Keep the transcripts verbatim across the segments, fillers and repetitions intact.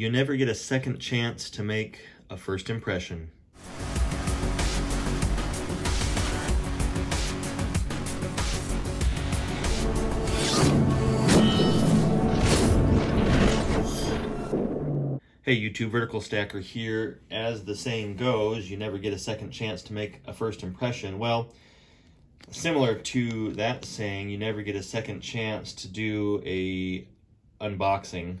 You never get a second chance to make a first impression. Hey YouTube, Vertical Stacker here. As the saying goes, you never get a second chance to make a first impression. Well, similar to that saying, you never get a second chance to do a unboxing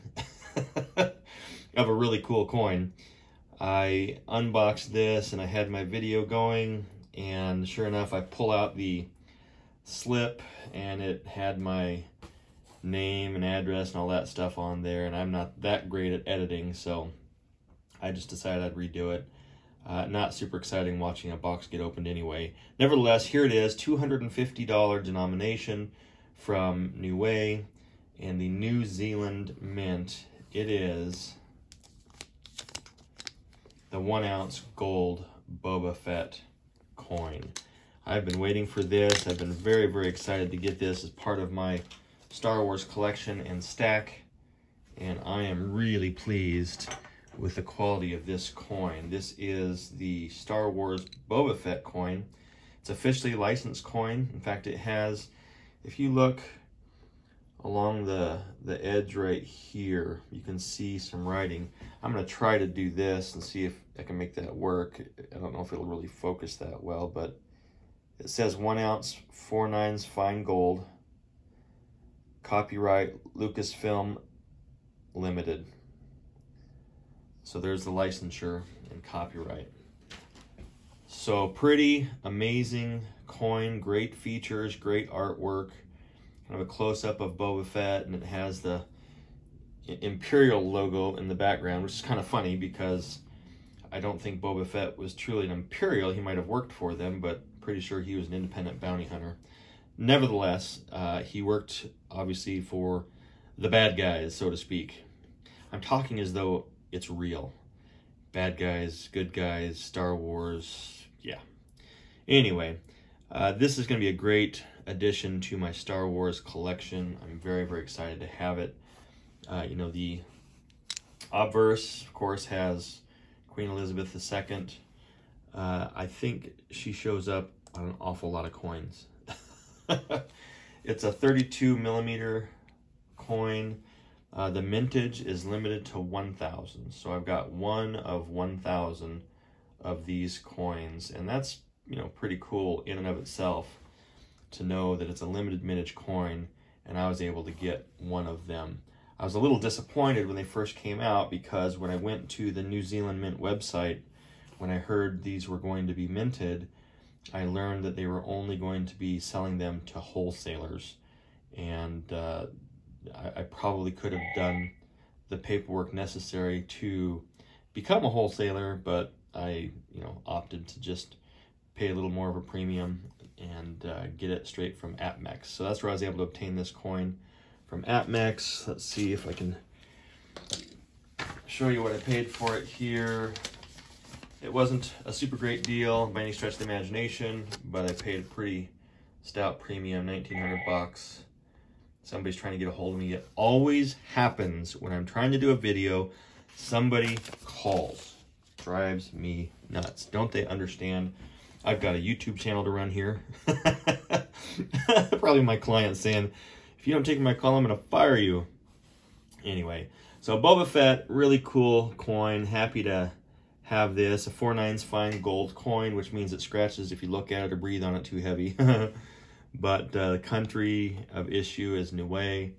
of a really cool coin. I unboxed this and I had my video going, and sure enough, I pull out the slip and it had my name and address and all that stuff on there, and I'm not that great at editing, so I just decided I'd redo it. Uh, not super exciting watching a box get opened anyway. Nevertheless, here it is, two hundred fifty dollar denomination from N I U E and the New Zealand Mint. It is the one ounce gold Boba Fett coin. I've been waiting for this. I've been very, very excited to get this as part of my Star Wars collection and stack, and I am really pleased with the quality of this coin. This is the Star Wars Boba Fett coin. It's officially licensed coin. In fact, it has, if you look along the, the edge right here, you can see some writing. I'm gonna try to do this and see if I can make that work. I don't know if it'll really focus that well, but it says one ounce, four nines fine gold. Copyright Lucasfilm Limited. So there's the licensure and copyright. So pretty amazing coin, great features, great artwork. Kind of a close-up of Boba Fett, and it has the Imperial logo in the background, which is kind of funny because I don't think Boba Fett was truly an Imperial. He might have worked for them, but pretty sure he was an independent bounty hunter. Nevertheless, uh, he worked, obviously, for the bad guys, so to speak. I'm talking as though it's real. Bad guys, good guys, Star Wars, yeah. Anyway, uh, this is going to be a great addition to my Star Wars collection. I'm very, very excited to have it. Uh, you know, the obverse, of course, has Queen Elizabeth the Second. Uh, I think she shows up on an awful lot of coins. It's a thirty-two millimeter coin. Uh, the mintage is limited to one thousand. So I've got one of one thousand of these coins. And that's, you know, pretty cool in and of itself to know that it's a limited mintage coin. And I was able to get one of them. I was a little disappointed when they first came out because when I went to the New Zealand Mint website, when I heard these were going to be minted, I learned that they were only going to be selling them to wholesalers, and uh, I, I probably could have done the paperwork necessary to become a wholesaler, but I, you know, opted to just pay a little more of a premium and uh, get it straight from A P MEX. So that's where I was able to obtain this coin from A P MEX. Let's see if I can show you what I paid for it here. It wasn't a super great deal by any stretch of the imagination, but I paid a pretty stout premium, nineteen hundred bucks. Somebody's trying to get a hold of me. It always happens when I'm trying to do a video, somebody calls. Drives me nuts. Don't they understand? I've got a YouTube channel to run here. Probably my client saying, if you don't take my call, I'm going to fire you. Anyway, so Boba Fett, really cool coin. Happy to have this, a four nines fine gold coin, which means it scratches if you look at it or breathe on it too heavy. But uh, the country of issue is N I U E,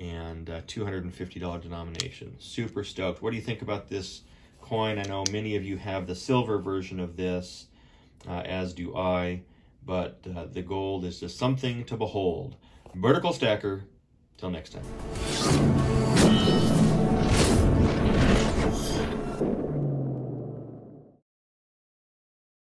and uh, two hundred fifty dollar denomination. Super stoked. What do you think about this coin? I know many of you have the silver version of this, uh, as do I, but uh, the gold is just something to behold. Vertical Stacker, till next time.